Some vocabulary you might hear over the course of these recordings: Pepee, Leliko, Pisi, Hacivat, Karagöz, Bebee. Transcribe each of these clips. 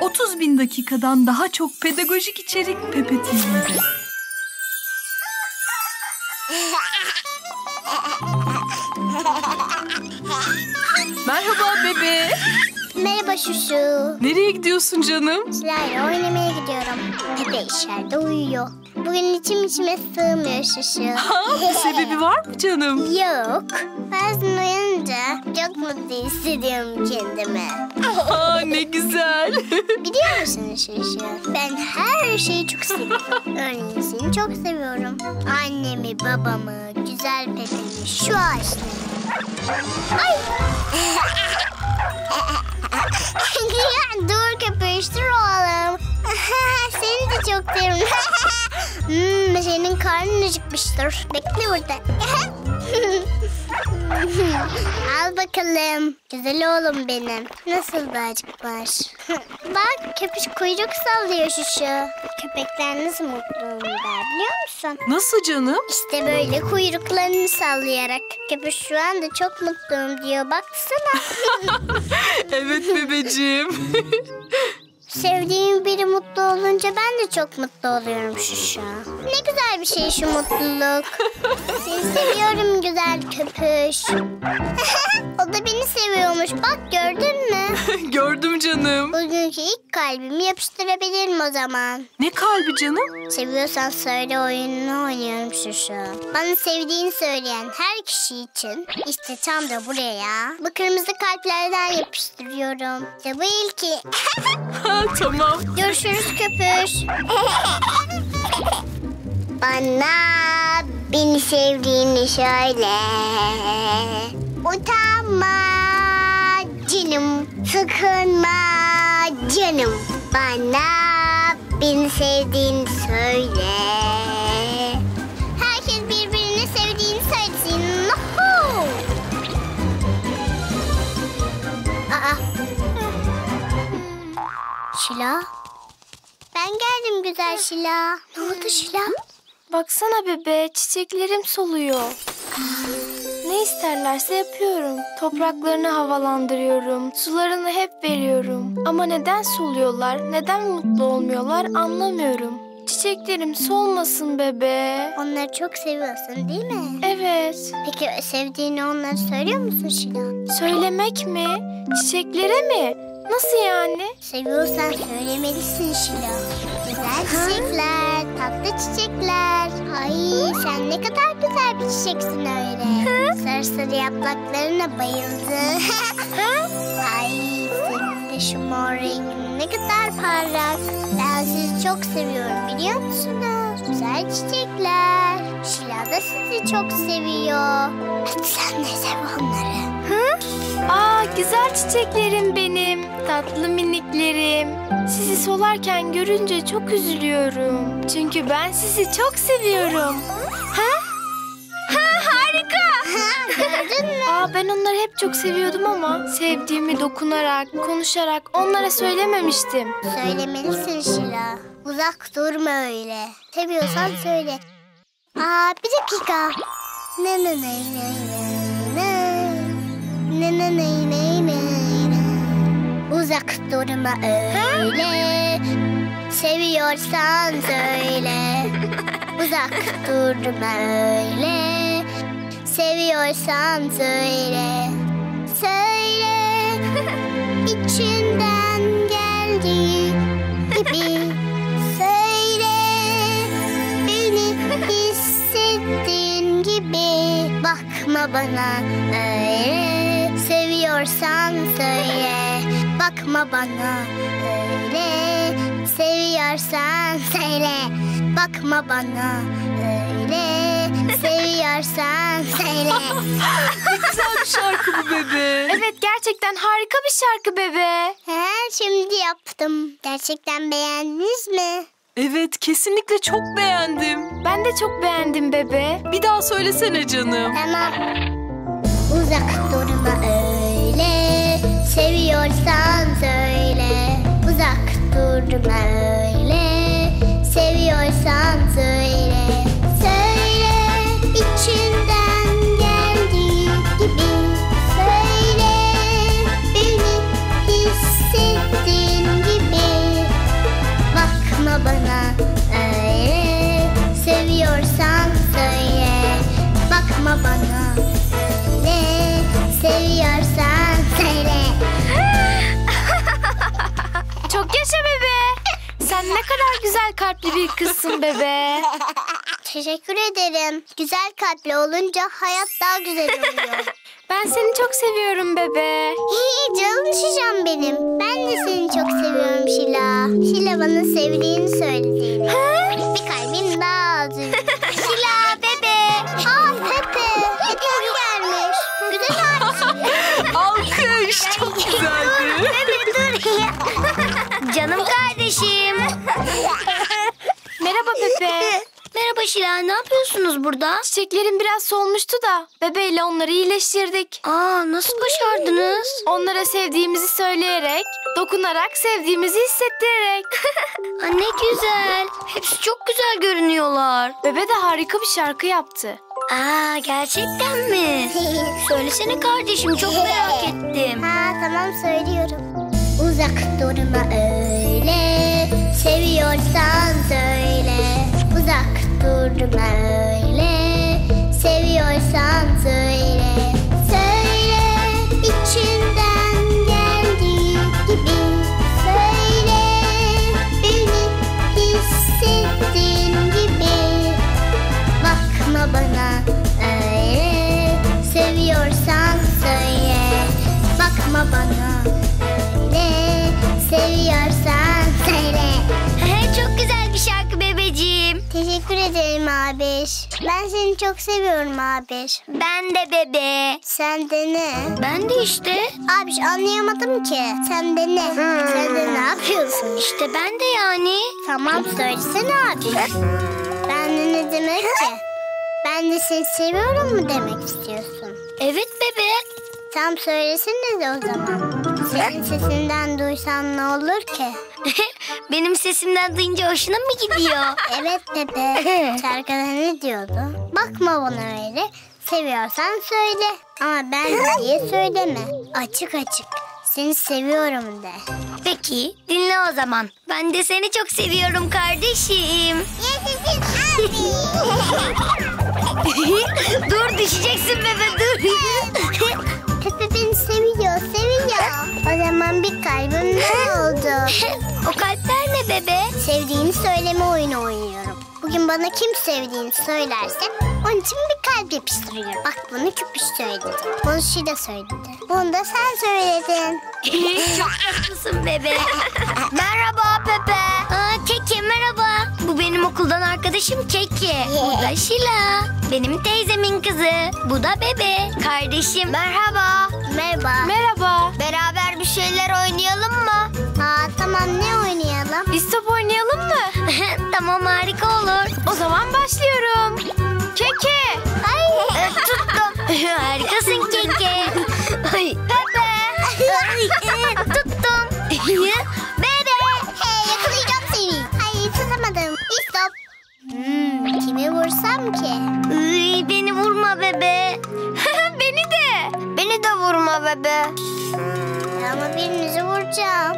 30.000 dakikadan daha çok pedagojik içerik pepetimizde. Merhaba Bebee. Merhaba Şuşu. Nereye gidiyorsun canım? Şişlerle oynamaya gidiyorum. Bebe içeride uyuyor. Bugün içime sığmıyor Şuşu. Bir sebebi var mı canım? Yok. Bazen uyanınca çok mutlu hissediyorum kendimi. Ne güzel. Biliyor musun Şuşu? Ben her şeyi çok seviyorum. Örneğin seni çok seviyorum. Annemi, babamı, güzel Bebe'yi, şu ağaçları. Ay! Dur köpüştür oğlum. Seni de çok seviyorum. Senin karnın acıkmıştır. Bekle burada. Al bakalım. Güzel oğlum benim. Nasıl da acıkmış. Bak köpüş kuyruk sallıyor Şuşu. Köpekler nasıl mutlu olurlar biliyor musun? Nasıl canım? İşte böyle kuyruklarını sallayarak. Köpüş şu anda çok mutluyum diyor. Baksana. Evet bebeciğim. Sevdiğim biri mutlu olunca ben de çok mutlu oluyorum Şuşu. Ne güzel bir şey şu mutluluk. Seni seviyorum güzel köpüş. O da beni seviyormuş. Bak gördün mü? Gördüm canım. Bugünkü ilk kalbimi yapıştırabilirim o zaman. Ne kalbi canım? Seviyorsan söyle oyununu oynuyorum Şuşu. Bana sevdiğini söyleyen her kişi için işte tam da buraya bu kırmızı kalplerden yapıştırıyorum. İşte bu ilki. Tamam. Görüşürüz köpüş. Bana beni sevdiğini söyle. Utanma canım. Sıkınma canım. Bana beni sevdiğini söyle. Herkes birbirini sevdiğini söylesin. Şila? Ben geldim güzel Şila. Ne oldu Şila? Baksana Bebe, çiçeklerim soluyor. Ne isterlerse yapıyorum. Topraklarını havalandırıyorum. Sularını hep veriyorum. Ama neden soluyorlar, neden mutlu olmuyorlar anlamıyorum. Çiçeklerim solmasın Bebe. Onları çok seviyorsun değil mi? Evet. Peki sevdiğini onlara söylüyor musun Şila? Söylemek mi? Çiçeklere mi? Nasıl yani? Seviyorsan söylemelisin Şila. Güzel çiçekler, tatlı çiçekler. Ay sen ne kadar güzel bir çiçeksin öyle. Sarı sarı yapraklarına bayıldım. Ay senin de şu mor rengin ne kadar parlak. Ben sizi çok seviyorum biliyor musunuz? Güzel çiçekler. Şila da sizi çok seviyor. Hadi sen de sev onları. Aa güzel çiçeklerim benim, tatlı miniklerim. Sizi solarken görünce çok üzülüyorum. Çünkü ben sizi çok seviyorum. Harika. Gördün mü? Aa ben onları hep çok seviyordum ama sevdiğimi dokunarak, konuşarak onlara söylememiştim. Söylemelisin Şila. Uzak durma öyle. Seviyorsan söyle. Aa bir dakika. Uzak durma öyle. Seviyorsan söyle. Uzak durma öyle. Seviyorsan söyle. Söyle. İçinden geldiği gibi. Söyle. Beni hissettiğin gibi. Bakma bana öyle. Seviyorsan söyle, bakma bana öyle. Seviyorsan söyle, bakma bana öyle. Seviyorsan söyle. Ne güzel bir şarkı bu Bebe. Evet gerçekten harika bir şarkı Bebe. Şimdi yaptım. Gerçekten beğendiniz mi? Evet kesinlikle çok beğendim. Ben de çok beğendim Bebe. Bir daha söylesene canım. Tamam. Uzak durma öyle, seviyorsan söyle. Uzak durma öyle, seviyorsan söyle. Söyle, içinden geldiği gibi. Söyle, beni hissettiğin gibi. Çok yaşa Bebe. Sen ne kadar güzel kalpli bir kızsın Bebe. Teşekkür ederim. Güzel kalpli olunca hayat daha güzel oluyor. Ben seni çok seviyorum Bebe. İyi canım Şişam benim. Ben de seni çok seviyorum Şila. Şila bana sevdiğini söylediğini. Ha? Bir kalbim daha az. Şila Bebe. Aa Pepe. Pepe gelmiş. Güzel abi. Alkış çok güzeldi. Bebe dur ya. Canım kardeşim. Merhaba Pepe. Merhaba Şila, ne yapıyorsunuz burada? Çiçeklerim biraz solmuştu da Bebeyle onları iyileştirdik. Aa, nasıl başardınız? Onlara sevdiğimizi söyleyerek, dokunarak, sevdiğimizi hissettirerek. Aa, ne güzel. Hepsi çok güzel görünüyorlar. Bebe de harika bir şarkı yaptı. Aa, gerçekten mi? Söylesene kardeşim, çok merak ettim. Ha, tamam söylüyorum. Uzak durma öyle, seviyorsan söyle. Uzak durma öyle, seviyorsan söyle. Söyle içinden geldiği gibi. Söyle beni hissettiğin gibi. Bakma bana öyle, seviyorsan söyle. Bakma bana öyle, seviyorsan söyle. Çok güzel bir şarkı Bebeciğim. Teşekkür ederim abiş. Ben seni çok seviyorum abiş. Ben de Bebe. Sen de ne? Ben de işte. Abiş anlayamadım ki. Sen de ne? Sen de ne yapıyorsun? İşte ben de yani. Tamam söylesene abiş. Ben de ne demek ki? Ben de seni seviyorum mu demek istiyorsun? Evet Bebe. Tam söylesene de o zaman. Senin sesinden duysan ne olur ki? Benim sesimden duyunca hoşuna mı gidiyor? Evet Bebe. Şarkıda ne diyordu? Bakma bana öyle. Seviyorsan söyle. Ama ben diye söyleme. Açık açık. Seni seviyorum de. Peki dinle o zaman. Ben de seni çok seviyorum kardeşim. Yaşasın abi. Dur düşeceksin Bebe dur. Pepe beni seviyor, seviyor. O zaman bir kalbim ne oldu? O kalpler ne Bebe? Sevdiğini söyleme oyunu oynuyorum. Bugün bana kim sevdiğini söylerse onun için bir kalp yapıştırıyorum. Bak bunu Küpüş söyledi. Bunu Şila söyledi. Bunu da sen söyledin. Çok tatlısın Bebe. Merhaba Pepe. Aa, Keki merhaba. Bu benim okuldan arkadaşım Keki. Bu da Şila. Benim teyzemin kızı. Bu da Bebe. Kardeşim. Merhaba. Merhaba. Merhaba. Beraber bir şeyler oynayalım mı? Ha tamam ne oynayalım? Biz top oynayalım mı? Tamam harika olur. O zaman başlıyorum. Keki. Ay tuttum. Harikasın Keki. Ay. Pepe. Ay, tuttum. Bebe. Hey, yakalayacağım seni. Hayır tutamadım. Stop. Kimi vursam ki? Uy, beni vurma Bebe. Beni de. Beni de vurma Bebe. Ama birinizi vuracağım.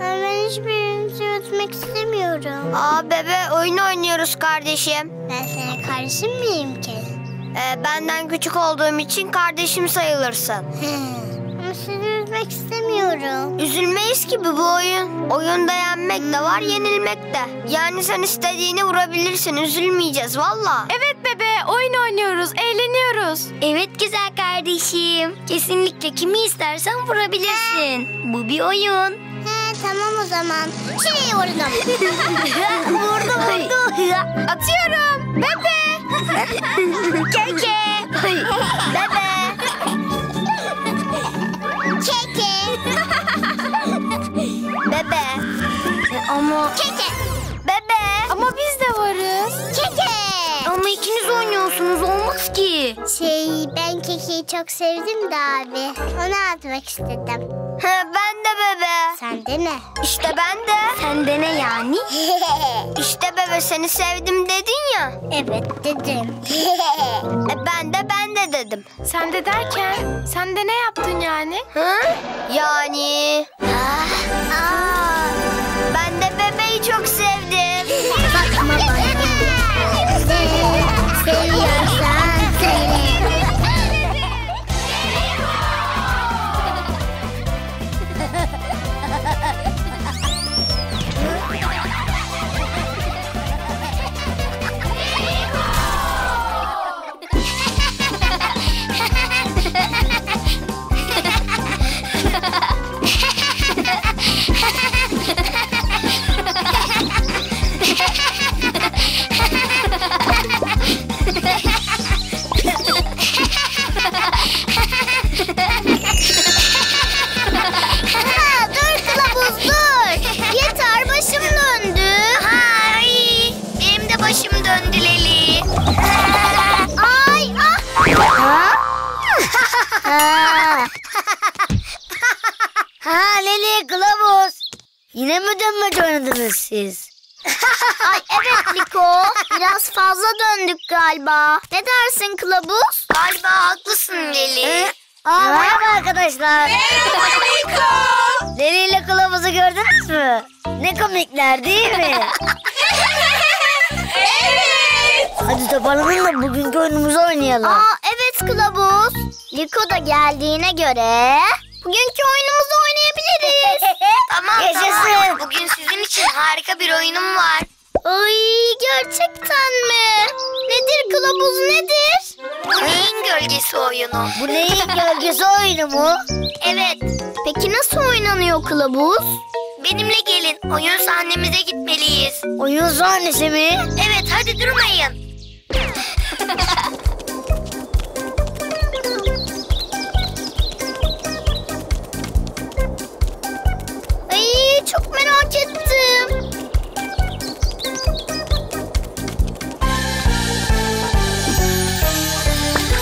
Ben hiçbirinizi ötmek istemiyorum. Aa Bebe oyun oynuyoruz kardeşim. Ben senin kardeşin miyim ki? Benden küçük olduğum için kardeşim sayılırsın. Sizi üzmek istemiyorum. Üzülmeyiz ki bu oyun. Oyunda yenmek de var, yenilmek de. Yani sen istediğini vurabilirsin. Üzülmeyeceğiz valla. Evet Bebe, oyun oynuyoruz, eğleniyoruz. Evet güzel kardeşim. Kesinlikle kimi istersen vurabilirsin. Bu bir oyun. He tamam o zaman. Şuraya vurdum. Vurdu. Atıyorum. Bebe. Keke. Bebe. Keki. Bebe. Ama... Keki. Bebe. Ama biz de varız. Keki. Ama ikiniz oynuyorsunuz. Olmaz ki. Ben Keki'yi çok sevdim de abi. Onu atmak istedim. Ha, ben de Bebe. Sen de ne? İşte ben de. Sen de ne yani? İşte Bebe seni sevdim dedin ya. Evet dedim. Ben de dedim. Sen de derken sen de ne yaptın yani? Ha? Yani. Aa, ben de Bebe'yi çok sevdim. Bakma bana. Seviyorsan seni. Yine mi dönmece oynadınız siz? Ay evet Liko. Biraz fazla döndük galiba. Ne dersin kılavuz? Galiba haklısın Leli. Merhaba arkadaşlar. Merhaba Liko. Leli ile kılavuzu gördünüz mü? Ne komikler değil mi? Evet. Hadi toparlanın da bugünkü oyunumuzu oynayalım. Evet kılavuz. Liko da geldiğine göre bugünkü oyunumuzu oynayabiliriz. Tamam. Yaşasın. Bugün sizin için harika bir oyunum var. Ay gerçekten mi? Nedir kılavuz nedir? Bu neyin gölgesi oyunu? Bu neyin gölgesi oyunu mu? Evet. Peki nasıl oynanıyor kılavuz? Benimle gelin. Oyun sahnemize gitmeliyiz. Oyun sahnesi mi? Evet hadi durmayın. Çok merak ettim.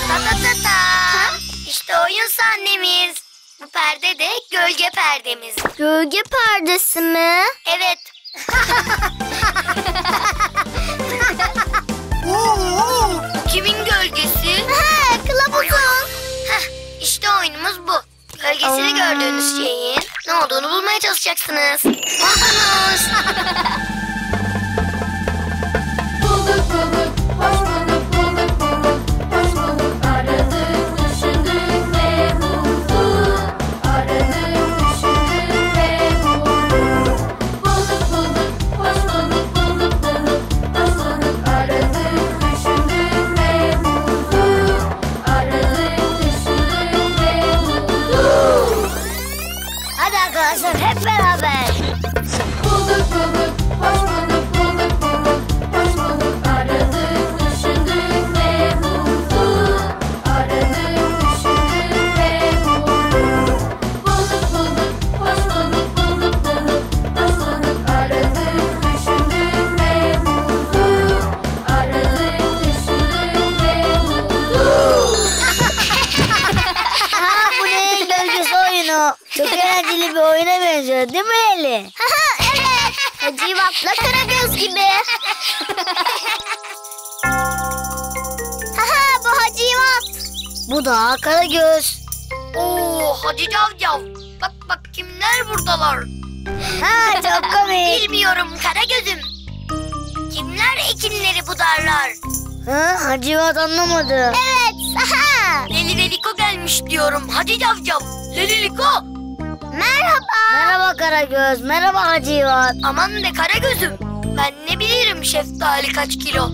Ta ta ta ta. İşte oyun sahnemiz. Bu perde de gölge perdemiz. Gölge perdesi mi? Evet. Kimin gölgesi? Kılavuzun. İşte oyunumuz bu. Gölgesini gördüğünüz şeyin ne olduğunu bulmaya çalışacaksınız. Buldunuz. Bulduk bulduk, hoş bulduk, bulduk bulduk, hoş bulduk. Aradık, düşündük ve bulduk. Aradık, düşündük ve bulduk. Bulduk bulduk, hoş bulduk, bulduk bulduk, hoş bulduk. Aradık, düşündük ve bulduk. Aradık, düşündük ve bulduk. Hadi arkadaşlar hep beraber. Bulduk bulduk, hoş bulduk, bulduk bulduk, hoş bulduk. Aradık, düşündük ve bulduk. Aradık, düşündük ve bulduk. Bulduk bulduk, hoş bulduk, bulduk bulduk, hoş bulduk. Aradık, düşündük ve bulduk. Aradık, düşündük ve bulduk. Bu neyin gölgesi oyunu? Çok eğlenceli bir oyuna benziyor değil mi Eli? Evet. Hacivatla Karagöz gibi. Bu Hacivat. Bu da Karagöz. Oo hadi Cavcav. Bak bak kimler buradalar. Çok komik. Bilmiyorum Karagöz'üm. Kimler ekinleri budarlar? Hacivat anlamadı. Evet. Leli ve Liko gelmiş diyorum. Hadi Cavcav. Leli Liko. Merhaba. Merhaba Karagöz. Merhaba Hacivat. Aman be Karagöz'üm. Ben ne bilirim şeftali kaç kilo.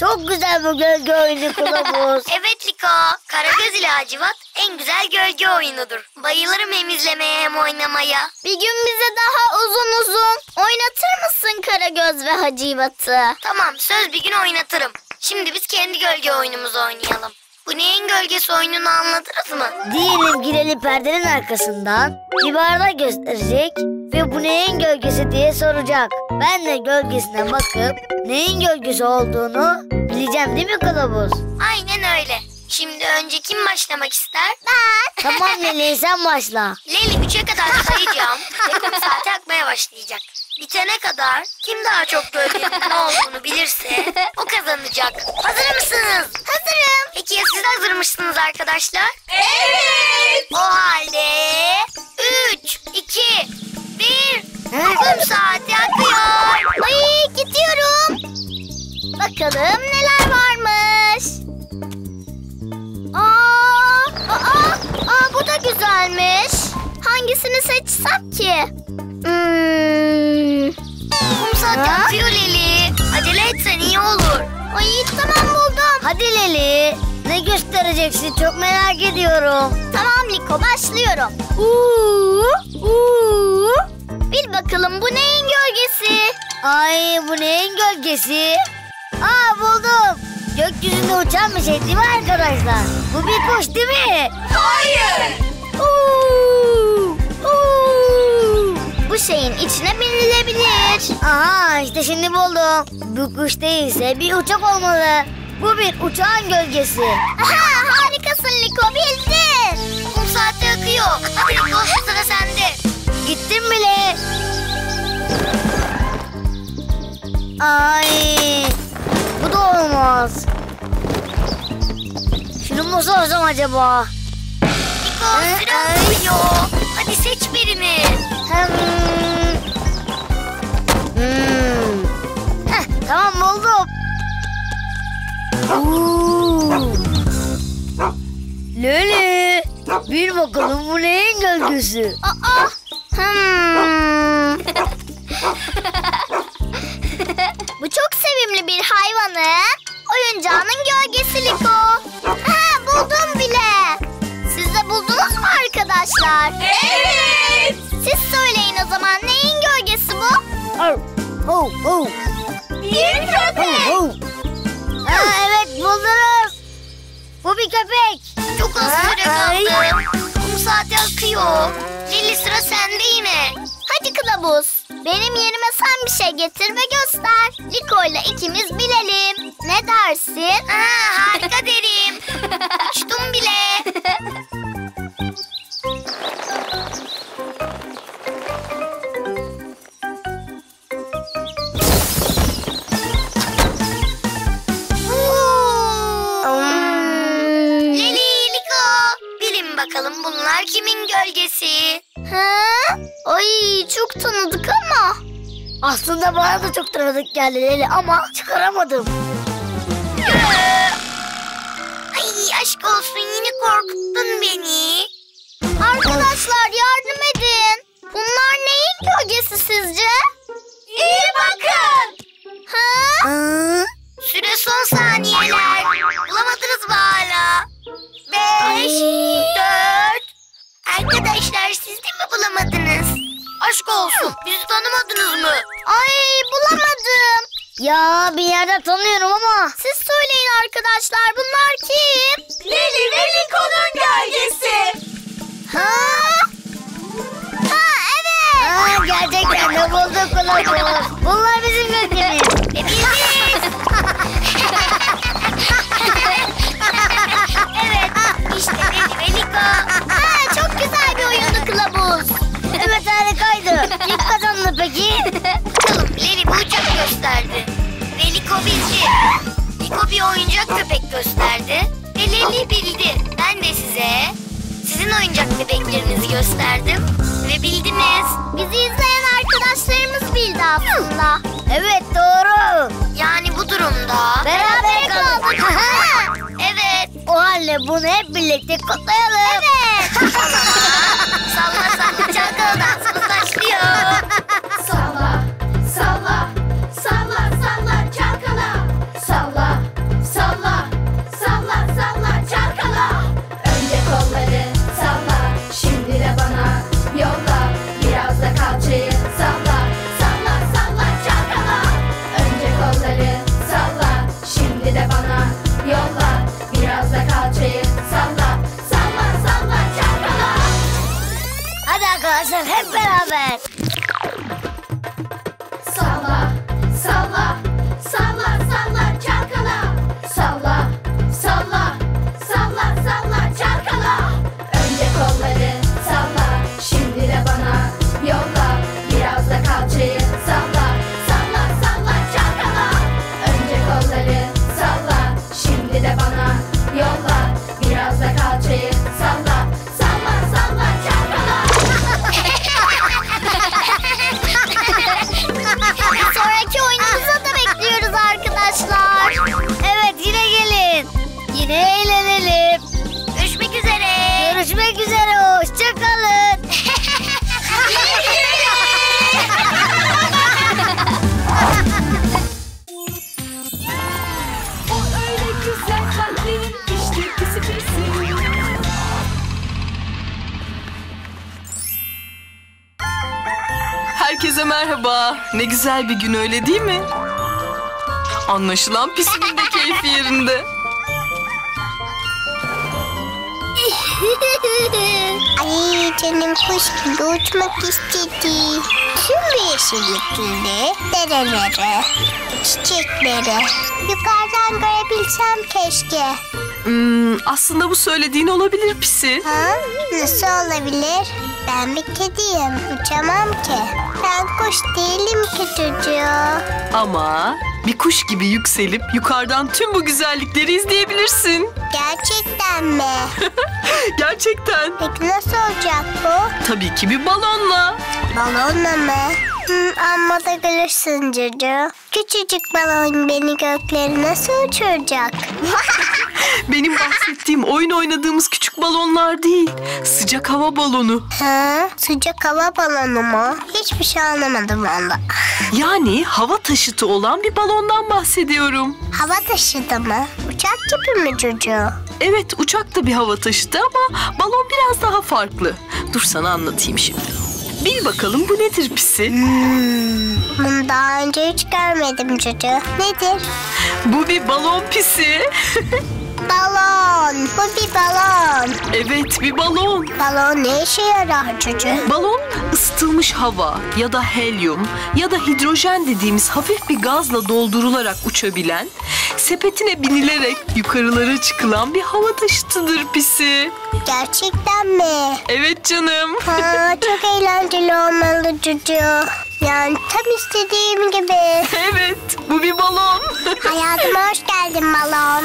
Çok güzel bu gölge oyunu kılavuz. Evet Liko. Karagöz ile Hacivat en güzel gölge oyunudur. Bayılırım hem izlemeye hem oynamaya. Bir gün bize daha uzun uzun oynatır mısın Karagöz ve Hacivat'ı? Tamam söz bir gün oynatırım. Şimdi biz kendi gölge oyunumuzu oynayalım. Bu neyin gölgesi oyununu anlatırız mı? Diyelim gireli perdenin arkasından bir bardak gösterecek ve bu neyin gölgesi diye soracak. Ben de gölgesine bakıp neyin gölgesi olduğunu bileceğim değil mi kılavuz? Aynen öyle. Şimdi önce kim başlamak ister? Ben. Tamam Leli sen başla. Leli 3'e kadar sayacağım ve kum saati akmaya başlayacak. Bitene kadar kim daha çok gölgenin ne olduğunu bilirse o kazanacak. Hazır mısınız? Hazırım. Peki ya siz hazır mısınız arkadaşlar? Evet. O halde 3, 2, 1. Kum saati akıyor. Ay gidiyorum. Bakalım neler varmış. Bu da güzelmiş. Hangisini seçsem ki? Kum saati akıyor Leli. Acele etsen iyi olur. Ay tamam buldum. Hadi Leli. Ne göstereceksin çok merak ediyorum. Tamam Liko başlıyorum. Bil bakalım bu neyin gölgesi? Ay bu neyin gölgesi? Buldum. Gökyüzünde uçan bir şey değil mi arkadaşlar? Bu bir kuş değil mi? Hayır. Bu şeyin içine binilebilir. İşte şimdi buldum. Bu kuş değilse bir uçak olmalı. Bu bir uçağın gölgesi. Harikasın Liko bildin. Kum saati akıyor. Hadi Liko sıra sende. Git Hissettim bile. Ay, bu da olmaz. Şunu mu sorsam acaba? Leliko biraz uyuyor. Hadi seç birini. Heh, tamam buldum. Leli, bir bakalım bu neyin gölgesi? Bu çok sevimli bir hayvanın oyuncağının gölgesi Leliko. Ha, buldum bile. Siz de buldunuz mu arkadaşlar? Evet. Siz söyleyin o zaman, neyin gölgesi bu? Bir köpek. Evet, buldunuz. Bu bir köpek. Çok az süre kaldı. Kum saati akıyor. Leli, sıra sende yine. Hadi kılavuz. Benim yerime sen bir şey getir ve göster. Liko'yla ikimiz bilelim. Ne dersin? Harika derim. Uçtum bile. Bakalım bunlar kimin gölgesi? Ay, çok tanıdık ama. Aslında bana da çok tanıdık geldi Leli ama çıkaramadım. Ay, aşk olsun, yine korkuttun beni. Arkadaşlar yardım edin. Bunlar neyin gölgesi sizce? İyi bakın. Süre son saniyeler. Bulamadınız mı hala? 5, 4. Arkadaşlar siz de mi bulamadınız? Aşk olsun, bizi tanımadınız mı? Ay, bulamadım. Ya, bir yerde tanıyorum ama. Siz söyleyin arkadaşlar, bunlar kim? Leli ve Liko'nun gölgesi. Evet. Gerçekten de bulduk bulamadık. Bunlar bizim gölgemiz. İşte Bebee ve Leliko. Çok güzel bir oyundu kılavuz. Evet, harikaydı. Kim kazandı peki? Bakalım, Leli bir uçak gösterdi. Ve Leliko bildi. Leliko bir oyuncak köpek gösterdi. Ve Leli bildi. Ben de sizin oyuncak köpeklerinizi gösterdim. Ve bildiniz. Bizi izleyen arkadaşlarımız bildi aslında. Evet, doğru. Yani bu durumda berabere kaldık. O halde bunu hep birlikte kutlayalım. Evet. Salla salla çalkalı dansımız başlıyor. Salla, salla, salla, salla çalkala. Salla, salla, salla, salla çalkala. Önce kolları salla, şimdi de bana yolla. Biraz da kalçayı salla, salla, salla çalkala. Önce kolları salla, şimdi de bana yolla. Biraz da kalçayı salla, salla, salla çalkala. Hadi arkadaşlar, hep beraber. Salla, salla, salla, salla çalkala. Salla, salla, salla, salla çalkala. Önce kolları salla, şimdi de bana yolla. Biraz da kalçayı salla, salla, salla çalkala. Önce kolları salla, şimdi de bana yolla, biraz da kalçayı salla, salla, salla çalkala. Sonraki oyunumuza da bekliyoruz arkadaşlar. Evet, yine gelin. Yine eğlenelim. Görüşmek üzere. Görüşmek üzere. Hoşçakalın. O öyle güzel kalbim. Pisi pisi. Herkese merhaba. Ne güzel bir gün, öyle değil mi? Anlaşılan Pisi'nin de keyfi yerinde. Ay, canım kuş gibi uçmak istedi. Tüm yeşilliklere, derelere, çiçeklere. Yukarıdan görebilsem keşke. Aslında bu söylediğin olabilir Pisi. Nasıl olabilir? Ben bir kediyim, uçamam ki. Ben kuş değilim ki çocuğu. Ama bir kuş gibi yükselip yukarıdan tüm bu güzellikleri izleyebilirsin. Gerçekten mi? Gerçekten. Peki nasıl olacak bu? Tabii ki bir balonla. Balonla mı? Amma da gülürsün çocuğu. Küçücük balon beni göklere nasıl uçuracak? Benim bahsettiğim oyun oynadığımız küçük balonlar değil. Sıcak hava balonu. Ha, sıcak hava balonu mu? Hiçbir şey anlamadım valla. Yani hava taşıtı olan bir balondan bahsediyorum. Hava taşıtı mı? Uçak gibi mi çocuğu? Evet, uçak da bir hava taşıtı ama balon biraz daha farklı. Dur sana anlatayım şimdi. Bil bakalım bu nedir Pisi? Bunu daha önce hiç görmedim çocuğu. Nedir? Bu bir balon Pisi. Balon. Bu bir balon. Evet, bir balon. Balon ne işe yarar çocuğu? Balon ısıtılmış hava ya da helyum ya da hidrojen dediğimiz hafif bir gazla doldurularak uçabilen, sepetine binilerek yukarılara çıkılan bir hava taşıtıdır Pisi. Gerçekten mi? Evet canım. Ha, çok eğlenceli olmalı çocuğu. Yani tam istediğim gibi. Evet, bu bir balon. Hayatıma hoş geldin balon.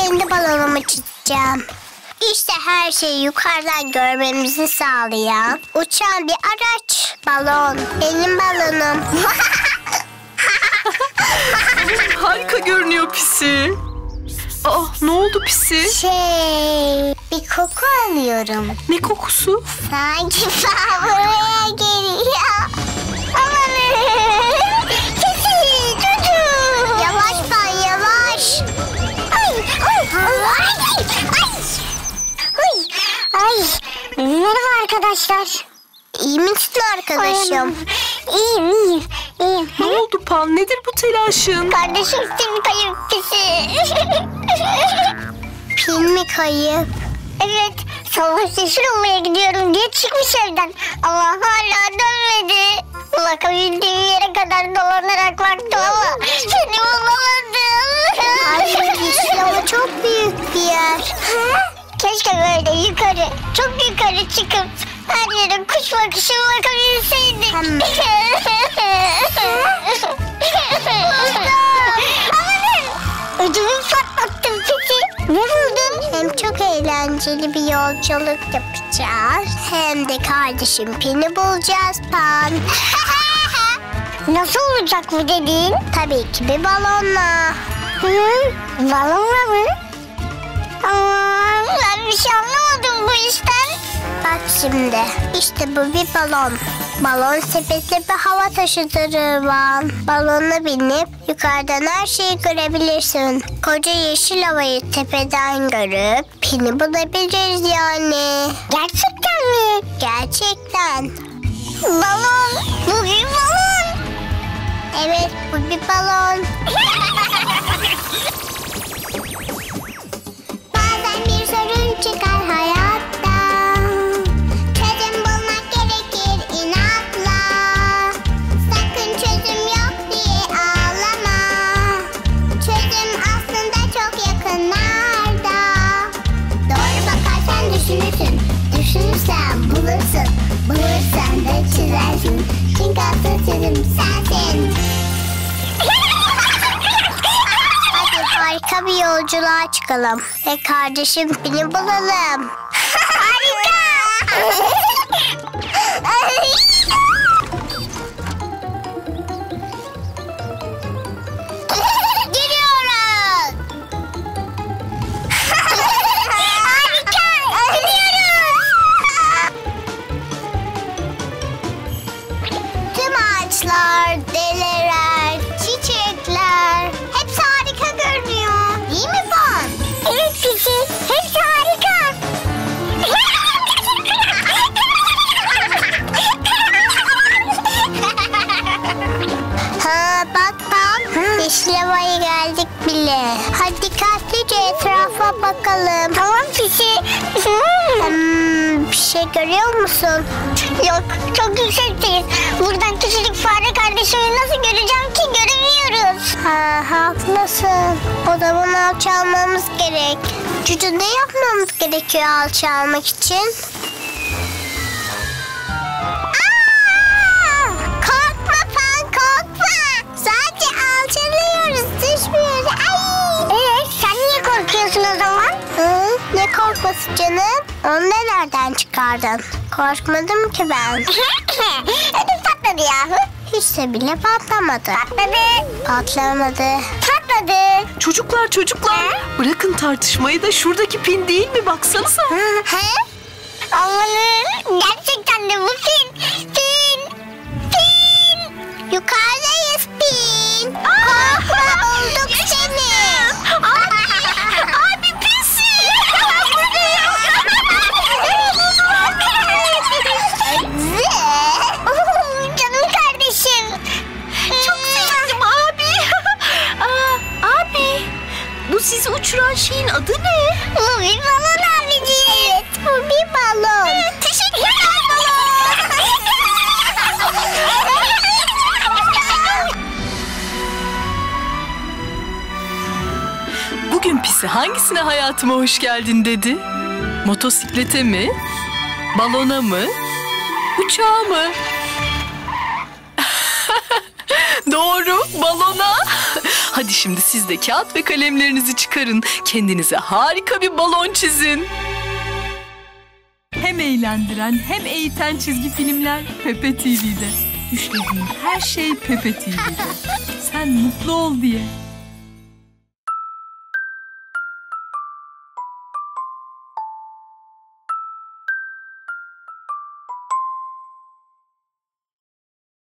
Kendi balonumu çizeceğim. İşte her şeyi yukarıdan görmemizi sağlayan uçan bir araç. Balon. Benim balonum. Harika görünüyor Pisi. Aa, ne oldu Pisi? Bir koku alıyorum. Ne kokusu? Sanki buraya geliyor. Amanın. Pisi, çocuğum. Yavaş ben, yavaş. Merhaba arkadaşlar. İyi misin arkadaşım? İyiyim, iyiyim, iyiyim. Ne oldu Pan? Nedir bu telaşın? Kardeşim seni kayıp Pisi. Pin mi kayıp? Evet. Savaş yeşil olmaya gidiyorum diye çıkmış evden. Ama hala dönmedi. Bırakabildiğim yere kadar dolanarak baktı ama seni bulamadım. Ama çok büyük bir yer. Ha? Keşke böyle yukarı, çok yukarı çıkıp her yere kuş bakışı bakabilseydik. Buldum. Ama ödümü patlattım Pisi. Ne buldun? Hem çok eğlenceli bir yolculuk yapacağız, hem de kardeşim Pin'i bulacağız Pan. Nasıl olacak bu dediğin? Tabii ki bir balonla. Balonla mı? Aman, ben bir şey anlamadım bu işten. Bak şimdi, işte bu bir balon. Balon sepetli bir hava taşıtır. Balonla binip yukarıdan her şeyi görebilirsin. Koca yeşil havayı tepeden görüp Pin'i bulabiliriz yani. Gerçekten mi? Gerçekten. Balon, bu bir balon. Evet, bu bir balon. Bazen bir sorun çıkar hayatta. Çözüm bulmak gerekir inatla. Sakın çözüm yok diye ağlama. Çözüm aslında çok yakınlarda. Doğru bakarsan düşünürsün. Düşünürsen bulursun. Bulursan da çizersin. Çünkü asıl çözüm sensin. Harika bir yolculuğa çıkalım ve kardeşim Pin'i bulalım. Harika! Gidiyoruz! Harika! Gidiyoruz! Tüm ağaçlar, dereler, çiçekler hepsi harika görünüyor. İyi mi Pan? Evet Pisi, hepsi harika. dikkatlice etrafa bakalım. Tamam Pisi. Bir şey görüyor musun? Yok, çok yüksekteyiz. Buradan küçücük fare kardeşimi nasıl göreceğim ki? Göremiyoruz. Ha, haklısın. O zaman alçalmamız gerek. Cücü, ne yapmamız gerekiyor alçalmak için? Korkması canım. Onu nereden çıkardın? Korkmadım ki ben. Ödüm patladı yahu. Hiç de bile patlamadı. Patladı. Patlamadı. Patladı. Çocuklar. He? Bırakın tartışmayı da şuradaki pin değil mi? Baksanıza. He? Allah'ım. Gerçekten de bu pin. Pin. Yukarıdayız pin. Korkma olduk seni. Sizi uçuran şeyin adı ne? Bu bir balon abiciğim. Evet, bu bir balon. Evet, teşekkürler balon. Bugün Pisi hangisine hayatıma hoş geldin dedi? Motosiklete mi? Balona mı? Uçağa mı? Doğru, balona. Hadi şimdi siz de kağıt ve kalemlerinizi çıkarın. Kendinize harika bir balon çizin. Hem eğlendiren hem eğiten çizgi filmler Pepe TV'de. Düşlediğin her şey Pepe TV'de. Sen mutlu ol diye.